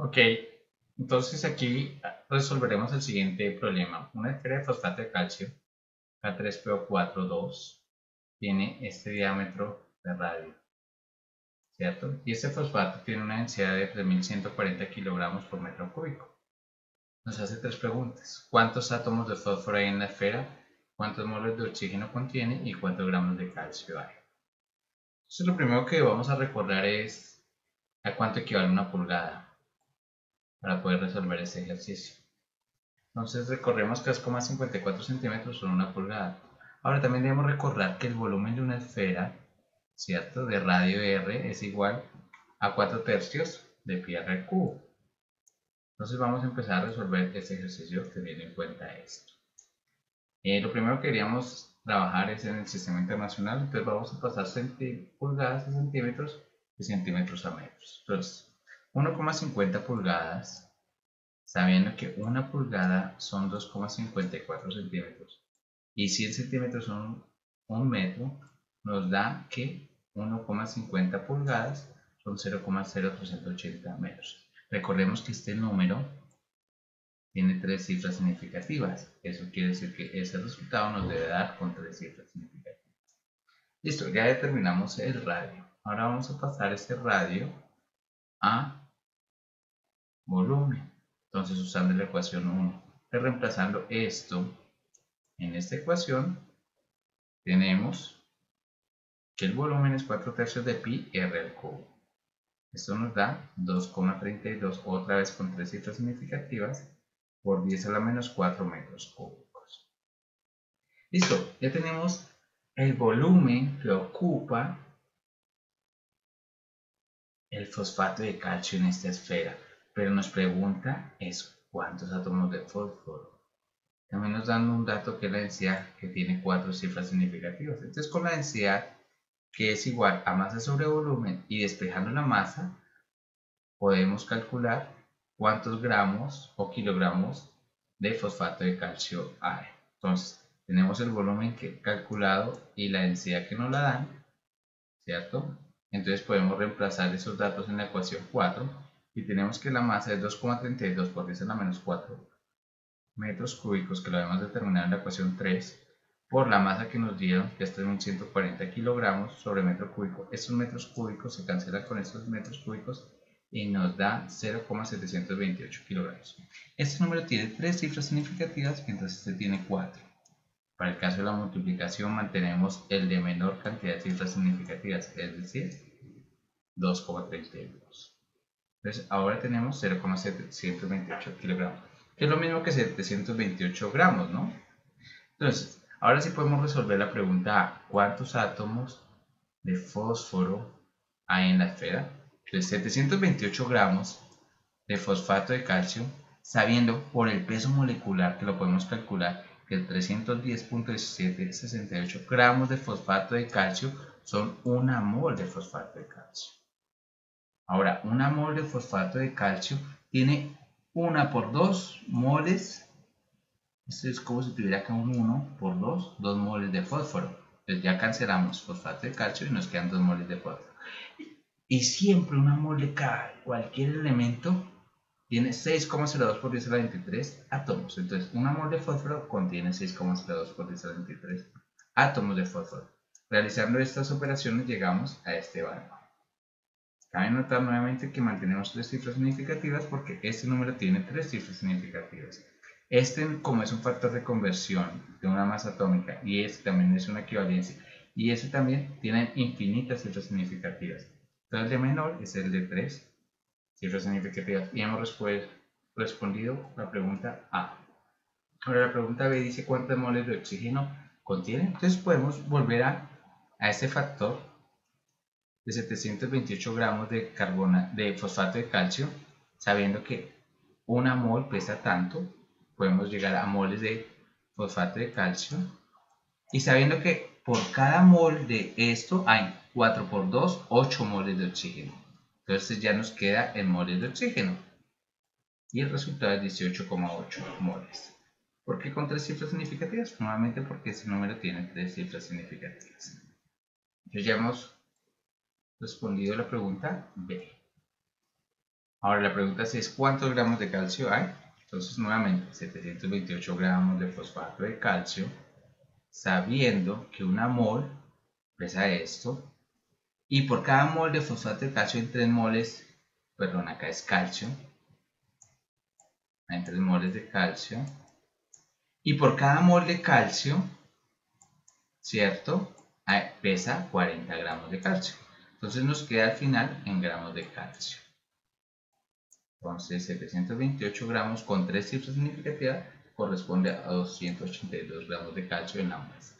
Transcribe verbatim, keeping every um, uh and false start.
Ok, entonces aquí resolveremos el siguiente problema. Una esfera de fosfato de calcio, C A tres P O cuatro dos, tiene este diámetro de radio, ¿cierto? Y este fosfato tiene una densidad de tres mil ciento cuarenta kilogramos por metro cúbico. Nos hace tres preguntas. ¿Cuántos átomos de fósforo hay en la esfera? ¿Cuántos moles de oxígeno contiene? ¿Y cuántos gramos de calcio hay? Entonces lo primero que vamos a recordar es a cuánto equivale una pulgada, para poder resolver este ejercicio. Entonces recorremos tres coma cincuenta y cuatro centímetros por una pulgada. Ahora también debemos recordar que el volumen de una esfera, ¿cierto?, de radio R es igual a cuatro tercios de pi R al cubo. Entonces vamos a empezar a resolver este ejercicio teniendo en cuenta esto. Eh, lo primero que queríamos trabajar es en el sistema internacional, entonces vamos a pasar pulgadas a centímetros y centímetros a metros. Entonces, uno coma cincuenta pulgadas, sabiendo que una pulgada son dos coma cincuenta y cuatro centímetros y cien centímetros son un metro, nos da que uno coma cincuenta pulgadas son cero coma cero trescientos ochenta metros. Recordemos que este número tiene tres cifras significativas, eso quiere decir que ese resultado nos debe dar con tres cifras significativas. Listo, ya determinamos el radio. Ahora vamos a pasar este radio a volumen, entonces usando la ecuación uno, reemplazando esto en esta ecuación, tenemos que el volumen es cuatro tercios de pi r al cubo. Esto nos da dos coma treinta y dos, otra vez con tres cifras significativas, por diez a la menos cuatro metros cúbicos. Listo, ya tenemos el volumen que ocupa el fosfato de calcio en esta esfera, pero nos pregunta es cuántos átomos de fósforo. También nos dan un dato que es la densidad, que tiene cuatro cifras significativas. Entonces con la densidad, que es igual a masa sobre volumen, y despejando la masa, podemos calcular cuántos gramos o kilogramos de fosfato de calcio hay. Entonces tenemos el volumen que calculado y la densidad que nos la dan, ¿cierto? Entonces podemos reemplazar esos datos en la ecuación cuatro y tenemos que la masa es dos coma treinta y dos por diez a la menos cuatro metros cúbicos, que lo habíamos determinado en la ecuación tres, por la masa que nos dieron, que es tres mil ciento cuarenta kilogramos sobre metro cúbico. Estos metros cúbicos se cancelan con estos metros cúbicos y nos da cero coma setecientos veintiocho kilogramos. Este número tiene tres cifras significativas, entonces este tiene cuatro. Para el caso de la multiplicación mantenemos el de menor cantidad de cifras significativas, es decir, dos coma treinta y dos. Entonces ahora tenemos cero coma setecientos veintiocho kilogramos, que es lo mismo que setecientos veintiocho gramos, ¿no? Entonces, ahora sí podemos resolver la pregunta A, ¿cuántos átomos de fósforo hay en la esfera? Entonces, setecientos veintiocho gramos de fosfato de calcio, sabiendo por el peso molecular que lo podemos calcular, que trescientos diez punto diecisiete sesenta y ocho gramos de fosfato de calcio son una mol de fosfato de calcio. Ahora, una mol de fosfato de calcio tiene una por dos moles, esto es como si tuviera acá un uno por dos, dos moles de fósforo. Entonces ya cancelamos fosfato de calcio y nos quedan dos moles de fósforo. Y siempre una mol de cada, cualquier elemento, tiene seis coma cero dos por diez a la veintitrés átomos. Entonces, una mol de fósforo contiene seis coma cero dos por diez a la veintitrés átomos de fósforo. Realizando estas operaciones llegamos a este valor. Cabe notar nuevamente que mantenemos tres cifras significativas porque este número tiene tres cifras significativas. Este, como es un factor de conversión de una masa atómica, y este también es una equivalencia, y este también tiene infinitas cifras significativas. Entonces, el de menor es el de tres cifras significativas y hemos respondido la pregunta A. Ahora la pregunta B dice cuántos moles de oxígeno contiene. Entonces podemos volver a, a este factor de setecientos veintiocho gramos de, carbona, de fosfato de calcio, sabiendo que una mol pesa tanto, podemos llegar a moles de fosfato de calcio, y sabiendo que por cada mol de esto hay cuatro por dos, ocho moles de oxígeno. Entonces ya nos queda en moles de oxígeno. Y el resultado es dieciocho coma ocho moles. ¿Por qué con tres cifras significativas? Nuevamente porque este número tiene tres cifras significativas. Entonces ya hemos respondido la pregunta B. Ahora la pregunta es ¿cuántos gramos de calcio hay? Entonces nuevamente setecientos veintiocho gramos de fosfato de calcio, sabiendo que una mol pesa esto, y por cada mol de fosfato de calcio hay tres moles, perdón, acá es calcio, hay tres moles de calcio, y por cada mol de calcio, ¿cierto? Pesa cuarenta gramos de calcio. Entonces nos queda al final en gramos de calcio. Entonces setecientos veintiocho gramos con tres cifras significativas corresponde a doscientos ochenta y dos gramos de calcio en la muestra.